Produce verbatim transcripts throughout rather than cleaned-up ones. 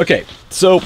Okay, so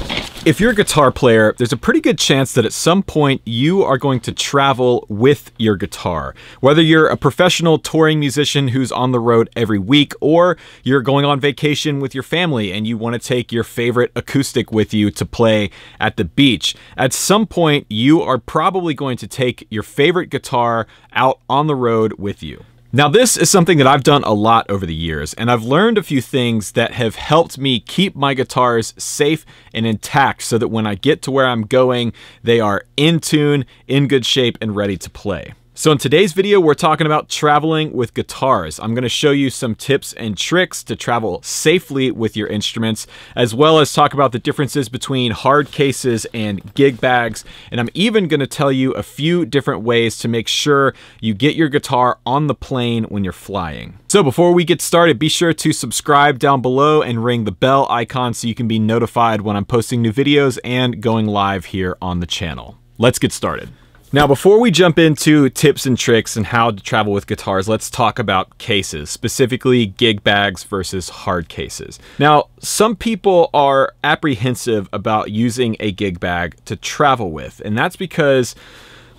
if you're a guitar player, there's a pretty good chance that at some point you are going to travel with your guitar. Whether you're a professional touring musician who's on the road every week, or you're going on vacation with your family and you want to take your favorite acoustic with you to play at the beach, at some point you are probably going to take your favorite guitar out on the road with you. Now, this is something that I've done a lot over the years, and I've learned a few things that have helped me keep my guitars safe and intact so that when I get to where I'm going, they are in tune, in good shape, and ready to play. So in today's video, we're talking about traveling with guitars. I'm gonna show you some tips and tricks to travel safely with your instruments, as well as talk about the differences between hard cases and gig bags. And I'm even gonna tell you a few different ways to make sure you get your guitar on the plane when you're flying. So before we get started, be sure to subscribe down below and ring the bell icon so you can be notified when I'm posting new videos and going live here on the channel. Let's get started. Now, before we jump into tips and tricks and how to travel with guitars, let's talk about cases, specifically gig bags versus hard cases. Now, some people are apprehensive about using a gig bag to travel with, and that's because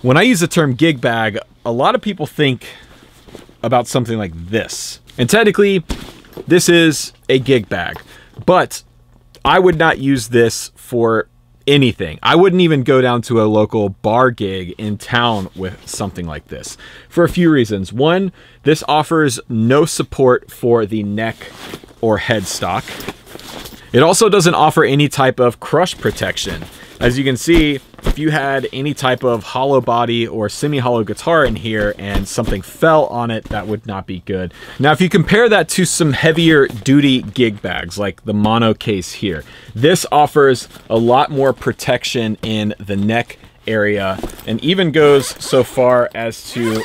when I use the term gig bag, a lot of people think about something like this. And technically, this is a gig bag, but I would not use this for anything. I wouldn't even go down to a local bar gig in town with something like this for a few reasons. One, this offers no support for the neck or headstock. It also doesn't offer any type of crush protection. As you can see, if you had any type of hollow body or semi-hollow guitar in here and something fell on it, that would not be good. Now, if you compare that to some heavier duty gig bags, like the mono case here, this offers a lot more protection in the neck area and even goes so far as to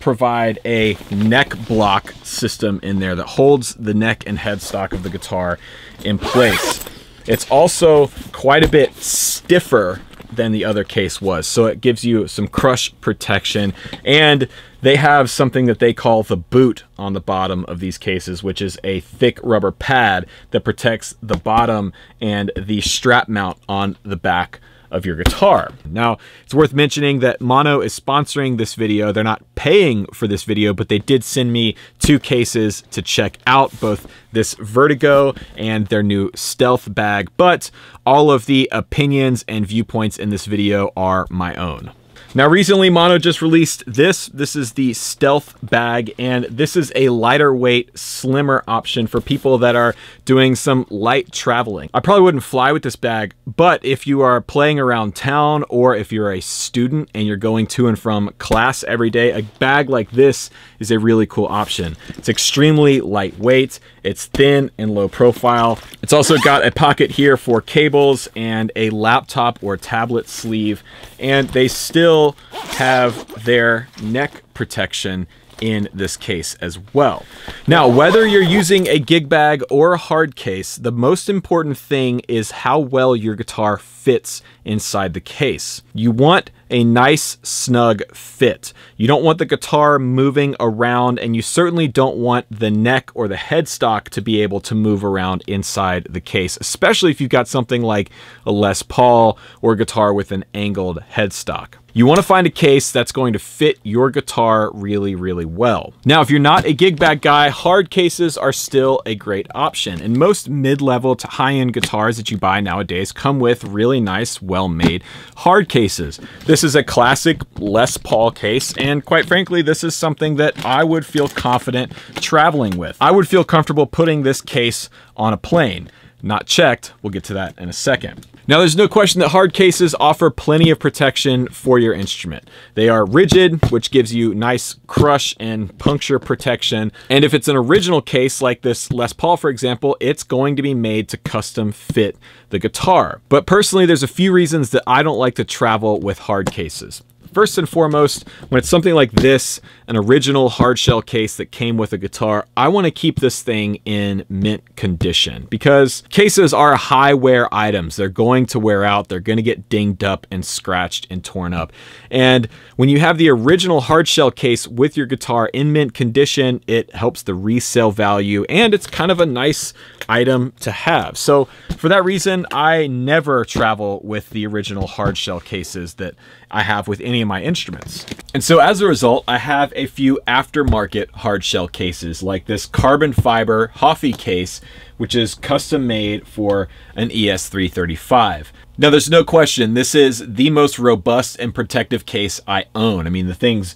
provide a neck block system in there that holds the neck and headstock of the guitar in place. It's also quite a bit stiffer than the other case was, so it gives you some crush protection. And they have something that they call the boot on the bottom of these cases, which is a thick rubber pad that protects the bottom and the strap mount on the back of your guitar. Now, it's worth mentioning that Mono is sponsoring this video. They're not paying for this video, but they did send me two cases to check out, both this Vertigo and their new Stealth Bag, but all of the opinions and viewpoints in this video are my own. Now, recently Mono just released this. This is the Stealth Bag, and this is a lighter weight, slimmer option for people that are doing some light traveling. I probably wouldn't fly with this bag, but if you are playing around town or if you're a student and you're going to and from class every day, a bag like this is a really cool option. It's extremely lightweight, it's thin and low profile. It's also got a pocket here for cables and a laptop or tablet sleeve, and they still have their neck protection in this case as well. Now, whether you're using a gig bag or a hard case, the most important thing is how well your guitar fits inside the case. You want a nice, snug fit. You don't want the guitar moving around, and you certainly don't want the neck or the headstock to be able to move around inside the case, especially if you've got something like a Les Paul or a guitar with an angled headstock. You want to find a case that's going to fit your guitar really, really well. Now, if you're not a gig bag guy, hard cases are still a great option. And most mid-level to high-end guitars that you buy nowadays come with really nice, well-made hard cases. This is a classic Les Paul case, and quite frankly, this is something that I would feel confident traveling with. I would feel comfortable putting this case on a plane. Not checked, we'll get to that in a second. Now, there's no question that hard cases offer plenty of protection for your instrument. They are rigid, which gives you nice crush and puncture protection. And if it's an original case like this Les Paul, for example, it's going to be made to custom fit the guitar. But personally, there's a few reasons that I don't like to travel with hard cases. First and foremost, when it's something like this, an original hard shell case that came with a guitar, I want to keep this thing in mint condition because cases are high wear items. They're going to wear out. They're going to get dinged up and scratched and torn up. And when you have the original hard shell case with your guitar in mint condition, it helps the resale value and it's kind of a nice item to have. So for that reason, I never travel with the original hard shell cases that I have with any of my instruments. And so as a result, I have a few aftermarket hard shell cases like this carbon fiber Hoffy case, which is custom made for an E S three thirty-five. Now there's no question, this is the most robust and protective case I own. I mean, the thing's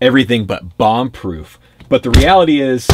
everything but bomb proof. But the reality is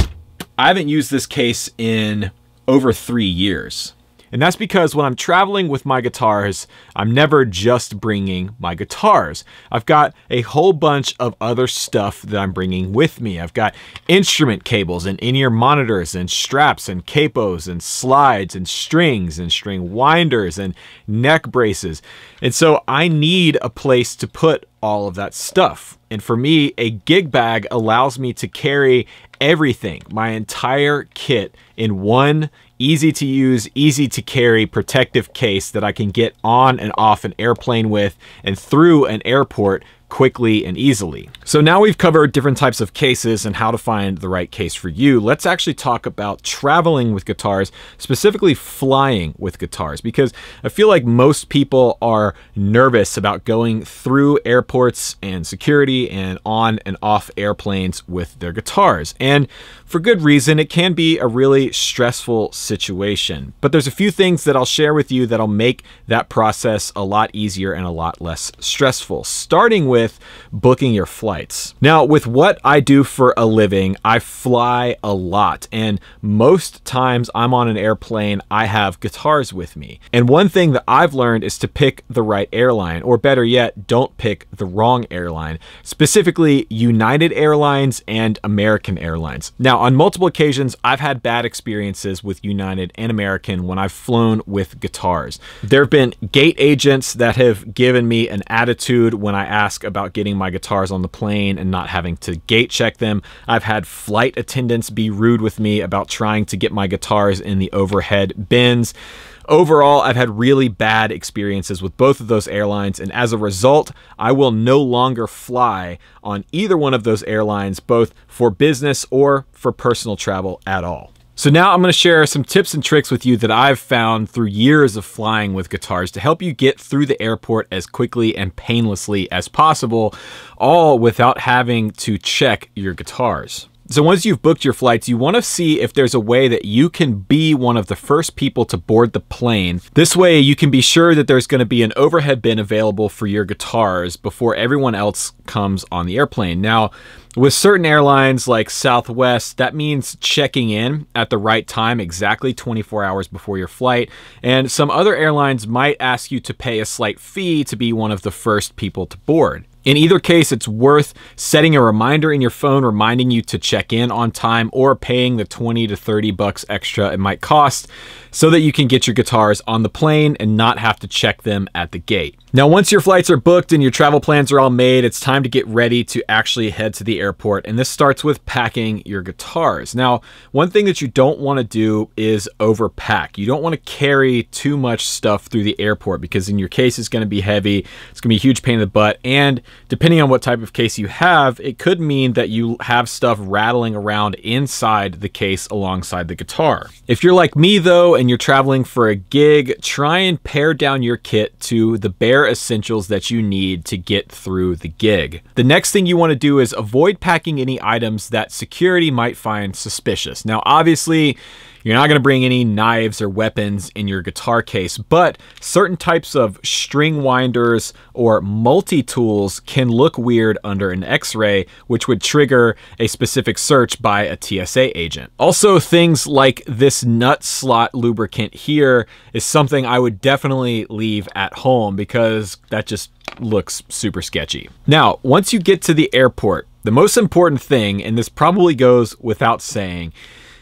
I haven't used this case in over three years. And that's because when I'm traveling with my guitars, I'm never just bringing my guitars. I've got a whole bunch of other stuff that I'm bringing with me. I've got instrument cables and in-ear monitors and straps and capos and slides and strings and string winders and neck braces. And so I need a place to put all of that stuff. And for me, a gig bag allows me to carry everything, my entire kit, in one easy to use, easy to carry protective case that I can get on and off an airplane with and through an airport quickly and easily. So now we've covered different types of cases and how to find the right case for you. Let's actually talk about traveling with guitars, specifically flying with guitars, because I feel like most people are nervous about going through airports and security and on and off airplanes with their guitars. And for good reason, it can be a really stressful situation. But there's a few things that I'll share with you that'll make that process a lot easier and a lot less stressful, starting with With booking your flights. Now, with what I do for a living, I fly a lot, and most times I'm on an airplane, I have guitars with me. And one thing that I've learned is to pick the right airline, or better yet, don't pick the wrong airline, specifically United Airlines and American Airlines. Now, on multiple occasions, I've had bad experiences with United and American when I've flown with guitars. There have been gate agents that have given me an attitude when I ask about about getting my guitars on the plane and not having to gate check them. I've had flight attendants be rude with me about trying to get my guitars in the overhead bins. Overall, I've had really bad experiences with both of those airlines, and as a result, I will no longer fly on either one of those airlines, both for business or for personal travel at all. So now I'm going to share some tips and tricks with you that I've found through years of flying with guitars to help you get through the airport as quickly and painlessly as possible, all without having to check your guitars. So once you've booked your flights, you want to see if there's a way that you can be one of the first people to board the plane. This way you can be sure that there's going to be an overhead bin available for your guitars before everyone else comes on the airplane. Now, with certain airlines like Southwest, that means checking in at the right time, exactly twenty-four hours before your flight. And some other airlines might ask you to pay a slight fee to be one of the first people to board. In either case, it's worth setting a reminder in your phone reminding you to check in on time or paying the twenty to thirty bucks extra it might cost so that you can get your guitars on the plane and not have to check them at the gate. Now, once your flights are booked and your travel plans are all made, it's time to get ready to actually head to the airport. And this starts with packing your guitars. Now, one thing that you don't want to do is overpack. You don't want to carry too much stuff through the airport because in your case, it's going to be heavy. It's going to be a huge pain in the butt. And depending on what type of case you have, it could mean that you have stuff rattling around inside the case alongside the guitar. If you're like me though, and you're traveling for a gig, try and pare down your kit to the bare essentials that you need to get through the gig. The next thing you want to do is avoid packing any items that security might find suspicious. Now, obviously, you're not going to bring any knives or weapons in your guitar case, but certain types of string winders or multi-tools can look weird under an x-ray, which would trigger a specific search by a T S A agent. Also, things like this nut slot lubricant here is something I would definitely leave at home because that just looks super sketchy. Now, once you get to the airport, the most important thing, and this probably goes without saying,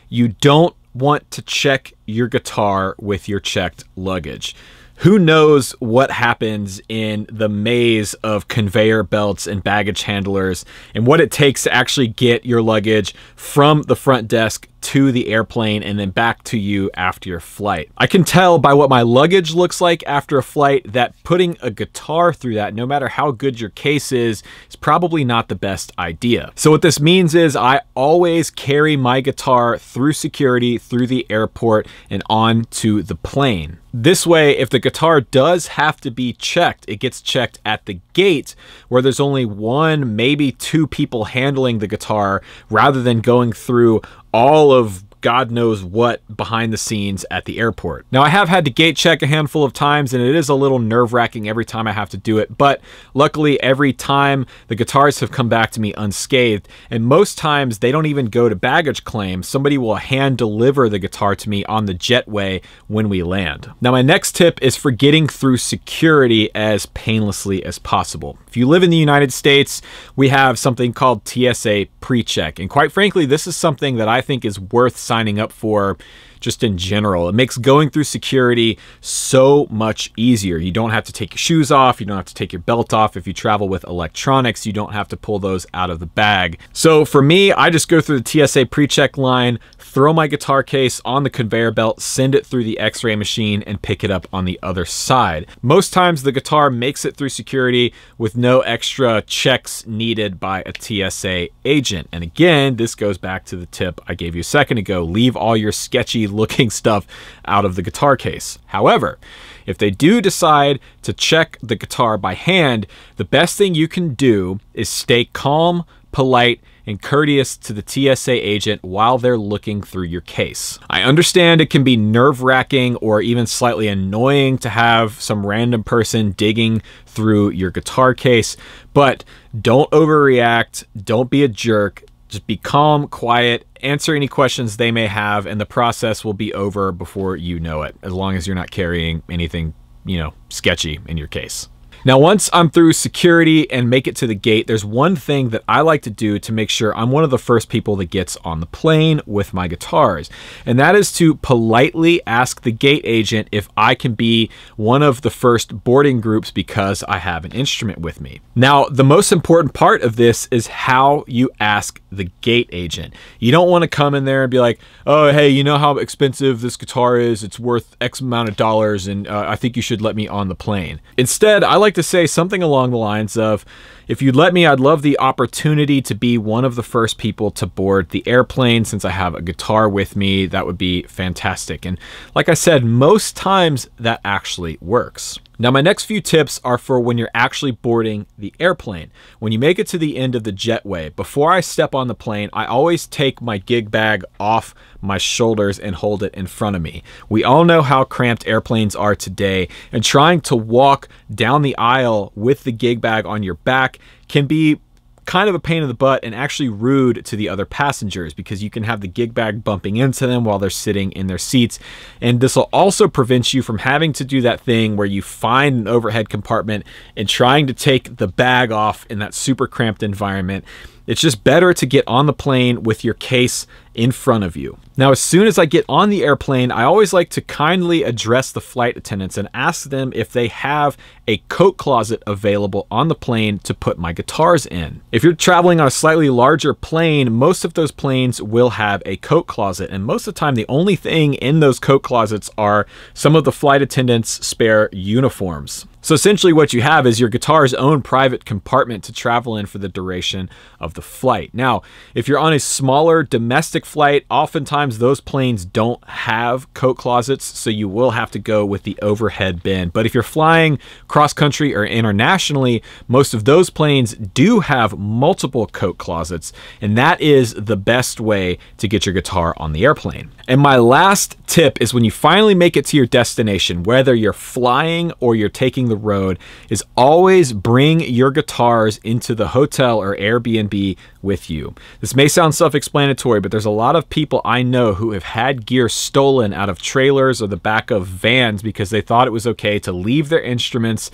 you don't want to check your guitar with your checked luggage. Who knows what happens in the maze of conveyor belts and baggage handlers and what it takes to actually get your luggage from the front desk to the airplane and then back to you after your flight. I can tell by what my luggage looks like after a flight that putting a guitar through that, no matter how good your case is, is probably not the best idea. So what this means is I always carry my guitar through security, through the airport, and onto the plane. This way, if the guitar does have to be checked, it gets checked at the gate where there's only one, maybe two people handling the guitar rather than going through all of God knows what behind the scenes at the airport. Now, I have had to gate check a handful of times and it is a little nerve-wracking every time I have to do it, but luckily every time the guitars have come back to me unscathed, and most times they don't even go to baggage claim. Somebody will hand deliver the guitar to me on the jetway when we land. Now, my next tip is for getting through security as painlessly as possible. If you live in the United States, we have something called T S A pre-check, and quite frankly, this is something that I think is worth signing up for just in general. It makes going through security so much easier. You don't have to take your shoes off. You don't have to take your belt off. If you travel with electronics, you don't have to pull those out of the bag. So for me, I just go through the T S A pre-check line, throw my guitar case on the conveyor belt, send it through the x-ray machine, and pick it up on the other side. Most times the guitar makes it through security with no extra checks needed by a T S A agent. And again, this goes back to the tip I gave you a second ago. Leave all your sketchy looking stuff out of the guitar case. However, if they do decide to check the guitar by hand, the best thing you can do is stay calm, polite, and courteous to the T S A agent while they're looking through your case. I understand it can be nerve-wracking or even slightly annoying to have some random person digging through your guitar case, but don't overreact, don't be a jerk, just be calm, quiet, answer any questions they may have, and the process will be over before you know it, as long as you're not carrying anything, you know, sketchy in your case. Now, once I'm through security and make it to the gate, there's one thing that I like to do to make sure I'm one of the first people that gets on the plane with my guitars, and that is to politely ask the gate agent if I can be one of the first boarding groups because I have an instrument with me. Now, the most important part of this is how you ask the gate agent. You don't want to come in there and be like, oh, hey, you know how expensive this guitar is? It's worth X amount of dollars, and uh, I think you should let me on the plane. Instead, I like to say something along the lines of, if you'd let me, I'd love the opportunity to be one of the first people to board the airplane. Since I have a guitar with me, that would be fantastic. And like I said, most times that actually works. Now, my next few tips are for when you're actually boarding the airplane. When you make it to the end of the jetway, before I step on the plane, I always take my gig bag off my shoulders and hold it in front of me. We all know how cramped airplanes are today, and trying to walk down the aisle with the gig bag on your back can be kind of a pain in the butt and actually rude to the other passengers, because you can have the gig bag bumping into them while they're sitting in their seats. And this will also prevent you from having to do that thing where you find an overhead compartment and trying to take the bag off in that super cramped environment. It's just better to get on the plane with your case in front of you. Now, as soon as I get on the airplane, I always like to kindly address the flight attendants and ask them if they have a coat closet available on the plane to put my guitars in. If you're traveling on a slightly larger plane, most of those planes will have a coat closet, and most of the time the only thing in those coat closets are some of the flight attendants' spare uniforms. So essentially what you have is your guitar's own private compartment to travel in for the duration of the flight. Now, if you're on a smaller domestic flight, oftentimes those planes don't have coat closets, so you will have to go with the overhead bin. But if you're flying cross-country or internationally, most of those planes do have multiple coat closets, and that is the best way to get your guitar on the airplane. And my last tip is, when you finally make it to your destination, whether you're flying or you're taking the the road, is always bring your guitars into the hotel or Airbnb with you. This may sound self-explanatory, but there's a lot of people I know who have had gear stolen out of trailers or the back of vans because they thought it was okay to leave their instruments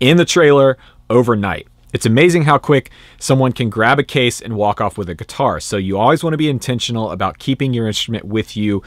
in the trailer overnight. It's amazing how quick someone can grab a case and walk off with a guitar. So you always want to be intentional about keeping your instrument with you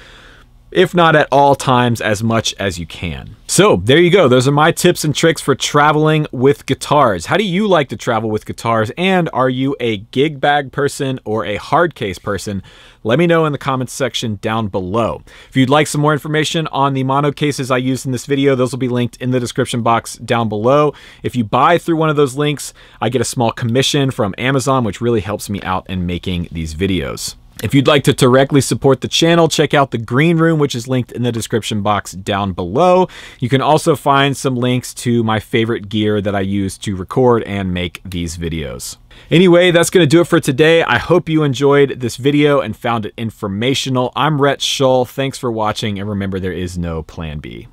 if not at all times, as much as you can. So there you go. Those are my tips and tricks for traveling with guitars. How do you like to travel with guitars? And are you a gig bag person or a hard case person? Let me know in the comments section down below. If you'd like some more information on the mono cases I used in this video, those will be linked in the description box down below. If you buy through one of those links, I get a small commission from Amazon, which really helps me out in making these videos. If you'd like to directly support the channel, check out the Green Room, which is linked in the description box down below. You can also find some links to my favorite gear that I use to record and make these videos. Anyway, that's going to do it for today. I hope you enjoyed this video and found it informational. I'm Rhett Shull. Thanks for watching, and remember, there is no plan B.